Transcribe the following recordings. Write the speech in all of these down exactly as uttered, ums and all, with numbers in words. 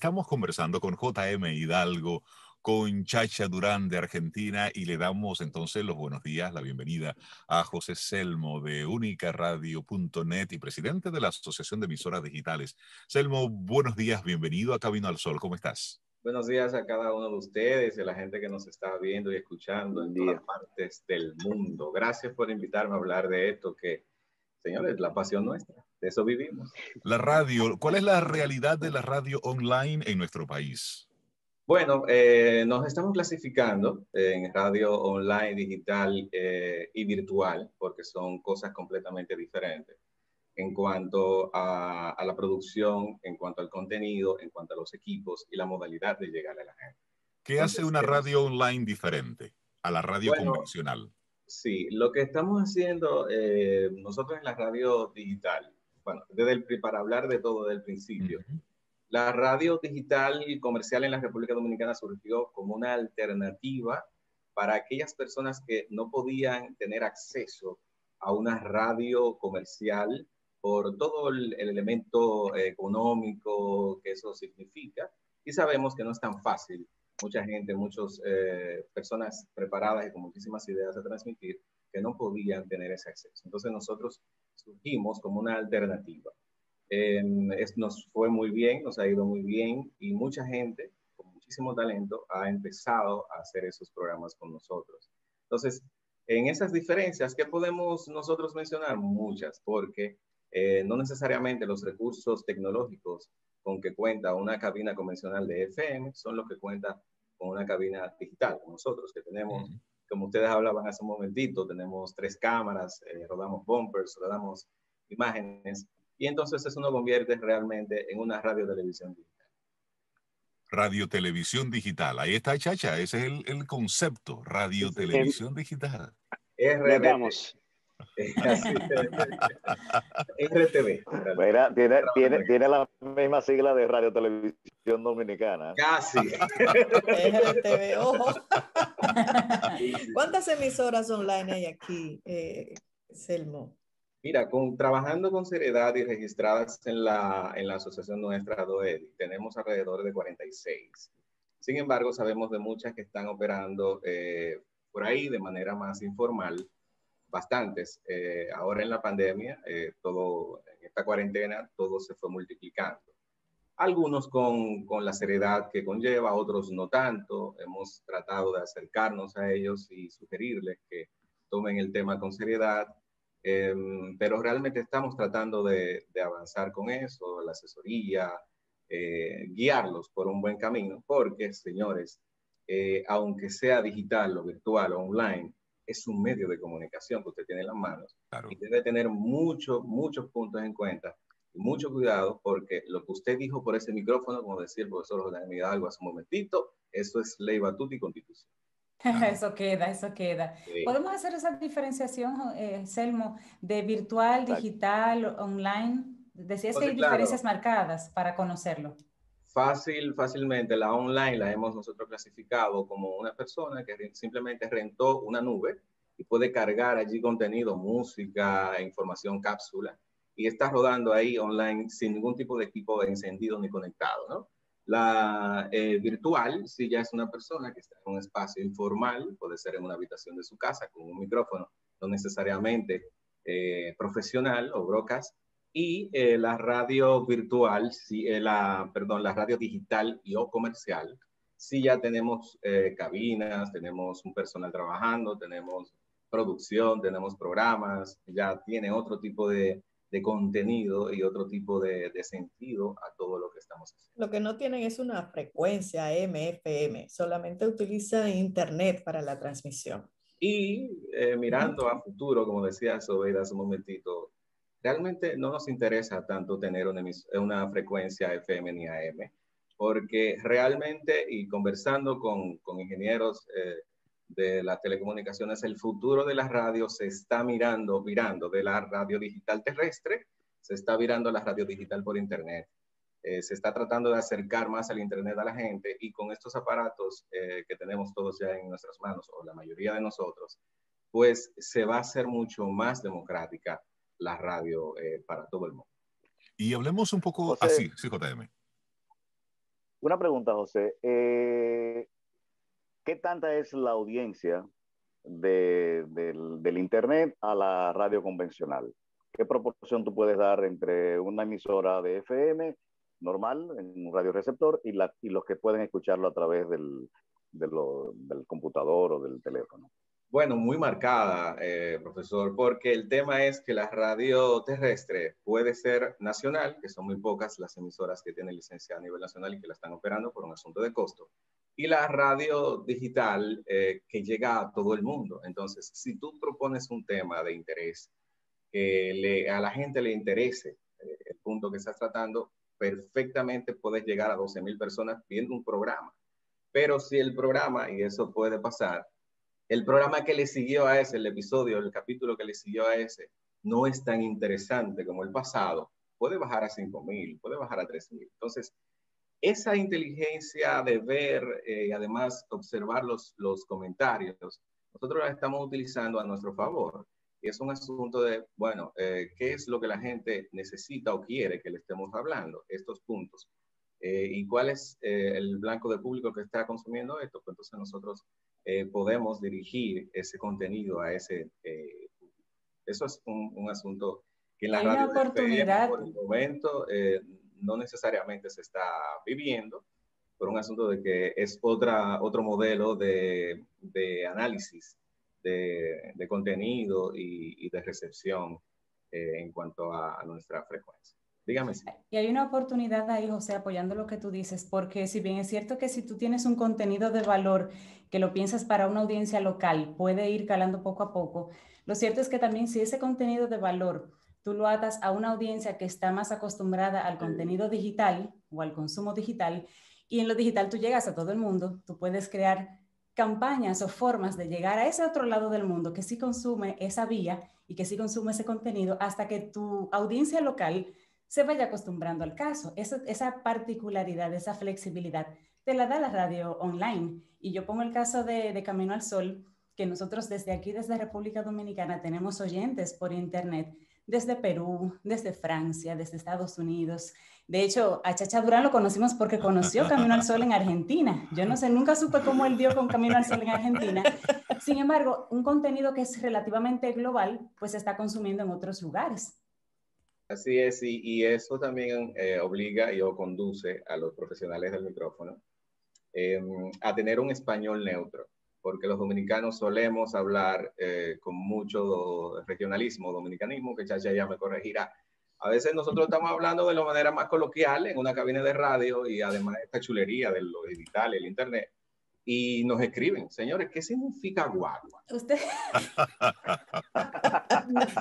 Estamos conversando con J M Hidalgo, con Chacha Durán de Argentina, y le damos entonces los buenos días, la bienvenida a José Selmo de unica radio punto net y presidente de la Asociación de Emisoras Digitales. Selmo, buenos días, bienvenido a Camino al Sol, ¿cómo estás? Buenos días a cada uno de ustedes y a la gente que nos está viendo y escuchando en todas partes del mundo. Gracias por invitarme a hablar de esto que, señores, la pasión nuestra, de eso vivimos. La radio, ¿cuál es la realidad de la radio online en nuestro país? Bueno, eh, nos estamos clasificando en radio online, digital eh, y virtual, porque son cosas completamente diferentes en cuanto a, a la producción, en cuanto al contenido, en cuanto a los equipos y la modalidad de llegar a la gente. ¿Qué Entonces, hace una radio online diferente a la radio bueno, convencional? Sí, lo que estamos haciendo eh, nosotros en la radio digital, bueno, desde el, para hablar de todo desde el principio, uh-huh. La radio digital y comercial en la República Dominicana surgió como una alternativa para aquellas personas que no podían tener acceso a una radio comercial por todo el, el elemento económico que eso significa. Y sabemos que no es tan fácil. Mucha gente, muchas eh, personas preparadas y con muchísimas ideas a transmitir que no podían tener ese acceso. Entonces nosotros surgimos como una alternativa. Eh, es, nos fue muy bien, nos ha ido muy bien y mucha gente con muchísimo talento ha empezado a hacer esos programas con nosotros. Entonces, en esas diferencias, ¿qué podemos nosotros mencionar? Muchas, porque eh, no necesariamente los recursos tecnológicos con que cuenta una cabina convencional de F M son los que cuenta con una cabina digital, como nosotros que tenemos, mm. como ustedes hablaban hace un momentito, tenemos tres cámaras, eh, rodamos bumpers, rodamos imágenes. Y entonces eso nos convierte realmente en una radio-televisión digital. Radio-televisión digital. Ahí está, Chacha. Ese es el, el concepto. Radio-televisión digital. R T V. R T V. Mira, tiene, tiene, tiene la misma sigla de Radio-televisión dominicana. Casi. R T V, ojo. ¿Cuántas emisoras online hay aquí, eh, Selmo? Mira, con, trabajando con seriedad y registradas en la, en la asociación nuestra D O E D I, tenemos alrededor de cuarenta y seis. Sin embargo, sabemos de muchas que están operando eh, por ahí de manera más informal, bastantes. Eh, ahora en la pandemia, eh, todo, en esta cuarentena, todo se fue multiplicando. Algunos con, con la seriedad que conlleva, otros no tanto. Hemos tratado de acercarnos a ellos y sugerirles que tomen el tema con seriedad. Eh, pero realmente estamos tratando de, de avanzar con eso, la asesoría, eh, guiarlos por un buen camino, porque, señores, eh, aunque sea digital o virtual o online, es un medio de comunicación que usted tiene en las manos. Claro. Y debe tener muchos, muchos puntos en cuenta, y mucho cuidado, porque lo que usted dijo por ese micrófono, como decía el profesor José Hidalgo hace un momentito, eso es ley, batuta y constitución. Eso queda, eso queda. Sí. ¿Podemos hacer esa diferenciación, eh, Selmo, de virtual, digital, online? Decías que hay diferencias marcadas para conocerlo. Fácil, fácilmente. La online la hemos nosotros clasificado como una persona que simplemente rentó una nube y puede cargar allí contenido, música, información, cápsula, y está rodando ahí online sin ningún tipo de equipo encendido ni conectado, ¿no? La eh, virtual, si ya es una persona que está en un espacio informal, puede ser en una habitación de su casa con un micrófono, no necesariamente eh, profesional o broadcast. Y eh, la radio virtual, si, eh, la, perdón, la radio digital y o comercial, si ya tenemos eh, cabinas, tenemos un personal trabajando, tenemos producción, tenemos programas, ya tiene otro tipo de... de contenido y otro tipo de, de sentido a todo lo que estamos haciendo. Lo que no tienen es una frecuencia M F M, solamente utiliza internet para la transmisión. Y eh, mirando a futuro, como decía Sobeida hace un momentito, realmente no nos interesa tanto tener una, una frecuencia F M ni A M, porque realmente, y conversando con, con ingenieros eh, de las telecomunicaciones, el futuro de las radios se está mirando, virando de la radio digital terrestre, se está virando a la radio digital por internet. Eh, se está tratando de acercar más al internet a la gente, y con estos aparatos eh, que tenemos todos ya en nuestras manos, o la mayoría de nosotros, pues se va a hacer mucho más democrática la radio eh, para todo el mundo. Y hablemos un poco así, sí, J M. Una pregunta, José. Eh, ¿Qué tanta es la audiencia de, del, del Internet a la radio convencional? ¿Qué proporción tú puedes dar entre una emisora de F M normal, en un radioreceptor, y, la, y los que pueden escucharlo a través del, de lo, del computador o del teléfono? Bueno, muy marcada, eh, profesor, porque el tema es que la radio terrestre puede ser nacional, que son muy pocas las emisoras que tienen licencia a nivel nacional y que la están operando por un asunto de costo. Y la radio digital eh, que llega a todo el mundo. Entonces, si tú propones un tema de interés, que le, a la gente le interese eh, el punto que estás tratando, perfectamente puedes llegar a doce mil personas viendo un programa. Pero si el programa, y eso puede pasar, el programa que le siguió a ese, el episodio, el capítulo que le siguió a ese, no es tan interesante como el pasado, puede bajar a cinco mil, puede bajar a tres mil. Entonces, esa inteligencia de ver eh, y además observar los, los comentarios, nosotros la estamos utilizando a nuestro favor. Y es un asunto de, bueno, eh, ¿qué es lo que la gente necesita o quiere que le estemos hablando? Estos puntos. Eh, ¿Y cuál es eh, el blanco de público que está consumiendo esto? Pues entonces nosotros eh, podemos dirigir ese contenido a ese eh, público. Eso es un, un asunto que en la radio por el momento eh, no necesariamente se está viviendo, por un asunto de que es otra, otro modelo de, de análisis, de, de contenido y, y de recepción eh, en cuanto a, a nuestra frecuencia. Dígame. Y hay una oportunidad ahí, José, apoyando lo que tú dices, porque si bien es cierto que si tú tienes un contenido de valor que lo piensas para una audiencia local, puede ir calando poco a poco, lo cierto es que también si ese contenido de valor tú lo atas a una audiencia que está más acostumbrada al contenido digital o al consumo digital, y en lo digital tú llegas a todo el mundo, tú puedes crear campañas o formas de llegar a ese otro lado del mundo que sí consume esa vía y que sí consume ese contenido hasta que tu audiencia local se vaya acostumbrando al caso. Esa, esa particularidad, esa flexibilidad, te la da la radio online. Y yo pongo el caso de, de Camino al Sol, que nosotros desde aquí, desde República Dominicana, tenemos oyentes por internet, desde Perú, desde Francia, desde Estados Unidos. De hecho, a Chacha Durán lo conocimos porque conoció Camino al Sol en Argentina. Yo no sé, nunca supe cómo él dio con Camino al Sol en Argentina. Sin embargo, un contenido que es relativamente global, pues se está consumiendo en otros lugares. Así es, y, y eso también eh, obliga y o conduce a los profesionales del micrófono eh, a tener un español neutro, porque los dominicanos solemos hablar eh, con mucho do, regionalismo, dominicanismo, que Chacha ya me corregirá. A veces nosotros estamos hablando de la manera más coloquial en una cabina de radio y además esta chulería de lo digital, el internet, y nos escriben, señores, ¿qué significa guagua? Usted.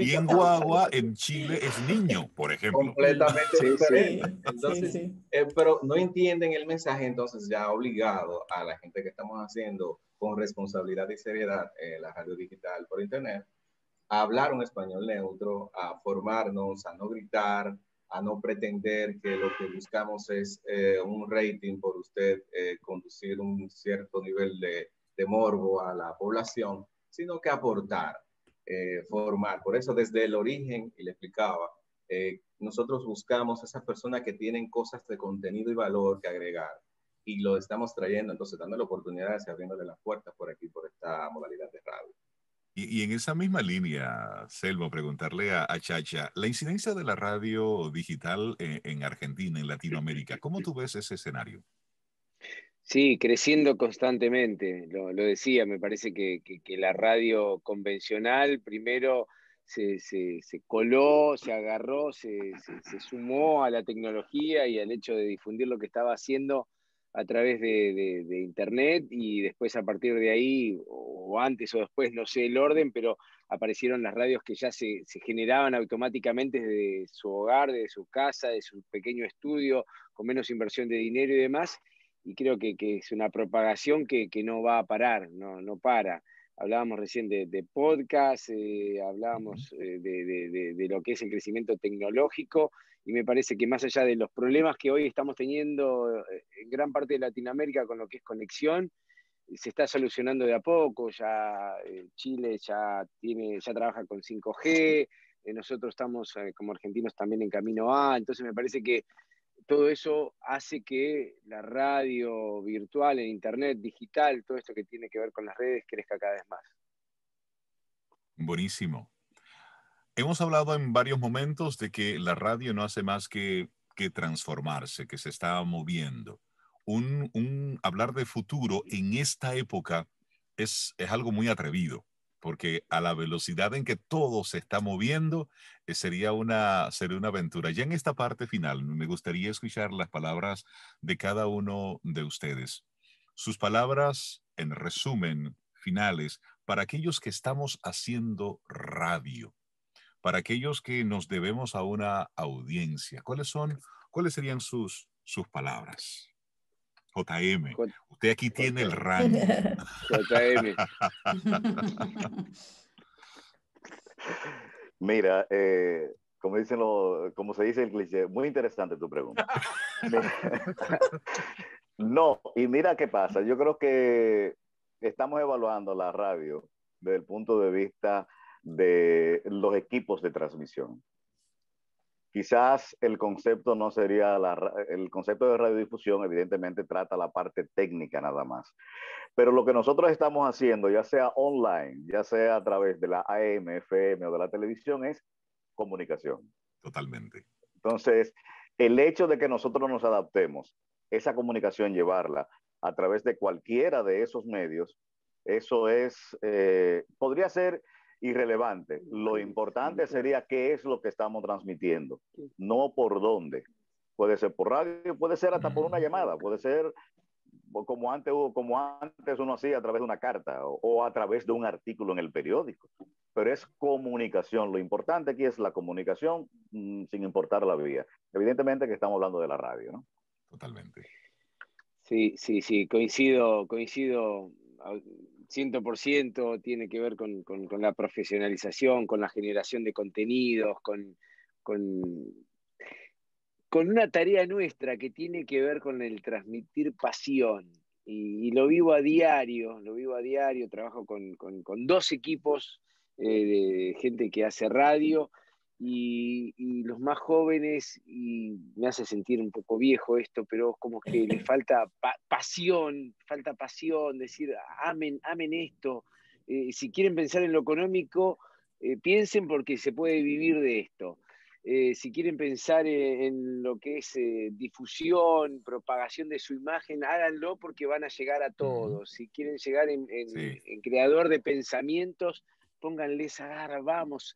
Y en guagua, en Chile, es niño, por ejemplo. Completamente sí, diferente. Sí, entonces, sí, sí. Eh, pero no entienden el mensaje, entonces ya obligado a la gente que estamos haciendo con responsabilidad y seriedad eh, la radio digital por internet, a hablar un español neutro, a formarnos, a no gritar, a no pretender que lo que buscamos es eh, un rating por usted, eh, conducir un cierto nivel de, de morbo a la población, sino que aportar, eh, formar. Por eso desde el origen, y le explicaba, eh, nosotros buscamos a esas personas que tienen cosas de contenido y valor que agregar, y lo estamos trayendo, entonces dándole oportunidades y abriéndole las puertas por aquí, por esta modalidad de radio. Y, y en esa misma línea, Selmo, preguntarle a, a Chacha, la incidencia de la radio digital en, en Argentina, en Latinoamérica, ¿cómo tú ves ese escenario? Sí, creciendo constantemente, lo, lo decía, me parece que, que, que la radio convencional primero se, se, se coló, se agarró, se, se, se sumó a la tecnología y al hecho de difundir lo que estaba haciendo a través de, de, de internet, y después a partir de ahí, o antes o después, no sé el orden, pero aparecieron las radios que ya se, se generaban automáticamente desde su hogar, desde su casa, de su pequeño estudio, con menos inversión de dinero y demás, y creo que, que es una propagación que, que no va a parar, no, no para. Hablábamos recién de, de podcast, eh, hablábamos eh, de, de, de, de lo que es el crecimiento tecnológico, y me parece que más allá de los problemas que hoy estamos teniendo en gran parte de Latinoamérica con lo que es conexión, se está solucionando de a poco, ya eh, Chile ya, tiene, ya trabaja con cinco G, eh, nosotros estamos eh, como argentinos también en camino a, entonces me parece que todo eso hace que la radio virtual, el internet, digital, todo esto que tiene que ver con las redes, crezca cada vez más. Buenísimo. Hemos hablado en varios momentos de que la radio no hace más que, que transformarse, que se está moviendo. Un, un hablar de futuro en esta época es, es algo muy atrevido, porque a la velocidad en que todo se está moviendo, eh, sería una, sería una aventura. Ya en esta parte final, me gustaría escuchar las palabras de cada uno de ustedes. Sus palabras, en resumen, finales, para aquellos que estamos haciendo radio, para aquellos que nos debemos a una audiencia. ¿Cuáles son, cuáles serían sus, sus palabras? J M, usted aquí tiene el rango. J M. Mira, eh, como dicen lo, como se dice el cliché, muy interesante tu pregunta. No, y mira qué pasa. Yo creo que estamos evaluando la radio desde el punto de vista de los equipos de transmisión. Quizás el concepto no sería, la, el concepto de radiodifusión evidentemente trata la parte técnica nada más. Pero lo que nosotros estamos haciendo, ya sea online, ya sea a través de la A M, F M o de la televisión, es comunicación. Totalmente. Entonces, el hecho de que nosotros nos adaptemos, esa comunicación llevarla a través de cualquiera de esos medios, eso es, eh, podría ser irrelevante. Lo importante sería qué es lo que estamos transmitiendo, no por dónde. Puede ser por radio, puede ser hasta por una llamada, puede ser como antes, como antes uno hacía a través de una carta o, o a través de un artículo en el periódico. Pero es comunicación. Lo importante aquí es la comunicación mmm, sin importar la vía. Evidentemente que estamos hablando de la radio, ¿no? Totalmente. Sí, sí, sí, coincido, coincido. cien por ciento tiene que ver con, con, con la profesionalización, con la generación de contenidos, con, con, con una tarea nuestra que tiene que ver con el transmitir pasión. Y, y lo vivo a diario, lo vivo a diario, trabajo con, con, con dos equipos eh, de gente que hace radio y, y los más jóvenes, y me hace sentir un poco viejo esto, pero como que les falta pa pasión, falta pasión, decir, amen, amen esto, eh, si quieren pensar en lo económico, eh, piensen porque se puede vivir de esto, eh, si quieren pensar en, en lo que es eh, difusión, propagación de su imagen, háganlo porque van a llegar a todos, si quieren llegar en, en, sí. en creador de pensamientos, pónganle esa garra, vamos,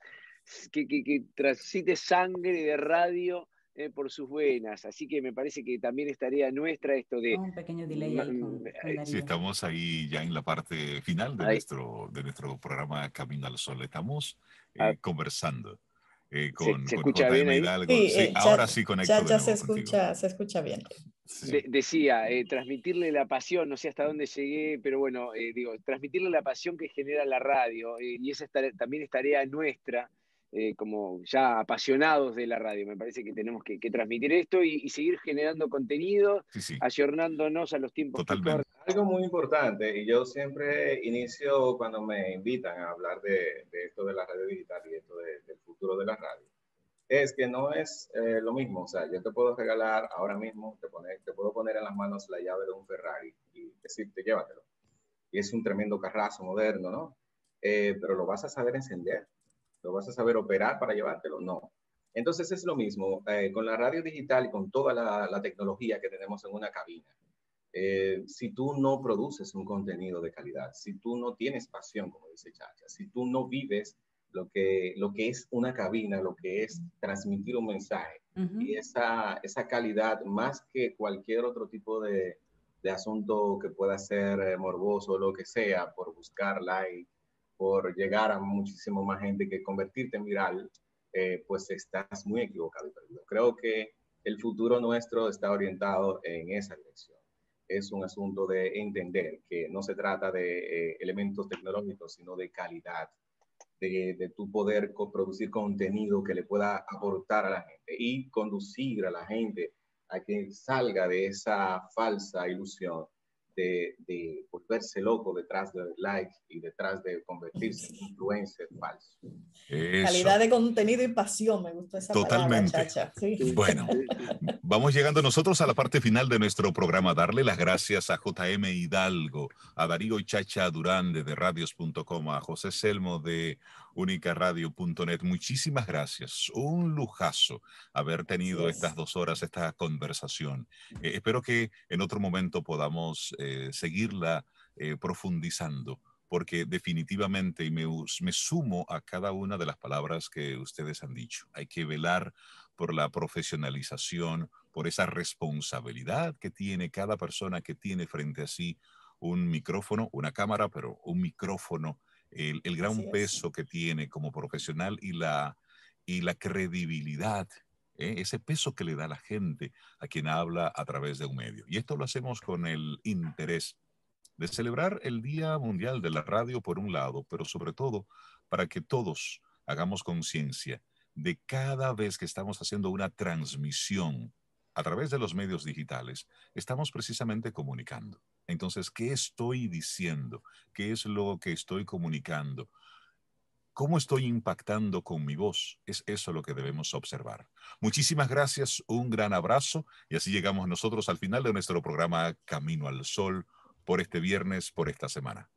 Que, que, que transite sangre de radio eh, por sus venas. Así que me parece que también es tarea nuestra esto de... Un pequeño delay ahí con, con sí, estamos ahí ya en la parte final de, nuestro, de nuestro programa Camino al Sol. Estamos eh, conversando eh, con, ¿Se, se con J M Hidalgo. Sí, sí, eh, ahora sí conecto. Ya, ya se, escucha, se escucha bien. Sí. De, decía, eh, transmitirle la pasión, no sé hasta dónde llegué, pero bueno, eh, digo, transmitirle la pasión que genera la radio. Eh, y esa es tarea, también es tarea nuestra. Eh, como ya apasionados de la radio. Me parece que tenemos que, que transmitir esto y, y seguir generando contenido, sí, sí. ayornándonos a los tiempos. Totalmente. Algo muy importante, y yo siempre inicio cuando me invitan a hablar de, de esto de la radio digital y esto de, del futuro de la radio, es que no es eh, lo mismo. O sea, yo te puedo regalar ahora mismo, te, poner, te puedo poner en las manos la llave de un Ferrari y decirte, llévatelo. Y es un tremendo carrazo moderno, ¿no? Eh, pero lo vas a saber encender. ¿Lo vas a saber operar para llevártelo? No. Entonces es lo mismo eh, con la radio digital y con toda la, la tecnología que tenemos en una cabina. Eh, si tú no produces un contenido de calidad, si tú no tienes pasión, como dice Chacha, si tú no vives lo que, lo que es una cabina, lo que es transmitir un mensaje, uh-huh. y esa, esa calidad, más que cualquier otro tipo de, de asunto que pueda ser morboso o lo que sea, por buscarla y por llegar a muchísimo más gente que convertirte en viral, eh, pues estás muy equivocado y perdido. Creo que el futuro nuestro está orientado en esa dirección. Es un asunto de entender que no se trata de eh, elementos tecnológicos, sino de calidad, de, de tu poder producir contenido que le pueda aportar a la gente y conducir a la gente a que salga de esa falsa ilusión de, de volverse loco detrás del like y detrás de convertirse en influencer falso. Eso. Calidad de contenido y pasión, me gustó esa Totalmente. palabra, Chacha. Sí. Bueno, vamos llegando nosotros a la parte final de nuestro programa. Darle las gracias a J M Hidalgo, a Darío y Chacha Durán de Radios punto com, a José Selmo de unica radio punto net. Muchísimas gracias. Un lujazo haber tenido yes. estas dos horas, esta conversación. Eh, espero que en otro momento podamos eh, seguirla eh, profundizando, porque definitivamente me, me sumo a cada una de las palabras que ustedes han dicho. Hay que velar por la profesionalización, por esa responsabilidad que tiene cada persona que tiene frente a sí un micrófono, una cámara, pero un micrófono. El, el gran Así peso es. que tiene como profesional y la, y la credibilidad, ¿eh? Ese peso que le da la gente a quien habla a través de un medio. Y esto lo hacemos con el interés de celebrar el Día Mundial de la Radio por un lado, pero sobre todo para que todos hagamos conciencia de cada vez que estamos haciendo una transmisión a través de los medios digitales, estamos precisamente comunicando. Entonces, ¿qué estoy diciendo? ¿Qué es lo que estoy comunicando? ¿Cómo estoy impactando con mi voz? Es eso lo que debemos observar. Muchísimas gracias, un gran abrazo. Y así llegamos nosotros al final de nuestro programa Camino al Sol por este viernes, por esta semana.